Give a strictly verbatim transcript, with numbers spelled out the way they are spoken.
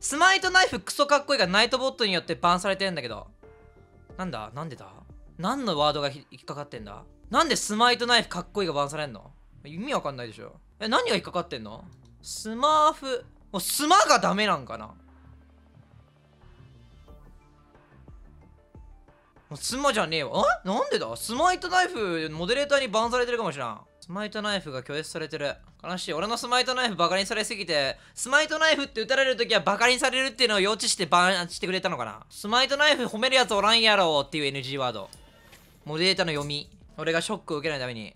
スマイトナイフクソかっこいいがナイトボットによってバンされてるんだけど。なんだなんでだ何のワードが引っかかってんだ。なんでスマイトナイフかっこいいがバンされんの、意味わかんないでしょ。え、何が引っかかってんの。スマーフ。もうスマがダメなんかな。もうスマじゃねえわ。え、なんでだ。スマイトナイフモデレーターにバンされてるかもしらん。スマイトナイフが拒絶されてる。悲しい。俺のスマイトナイフバカにされすぎて、スマイトナイフって打たれるときはバカにされるっていうのを予知してバンしてくれたのかな。スマイトナイフ褒めるやつおらんやろっていう エヌジー ワード。モデレーターの読み。俺がショックを受けないために。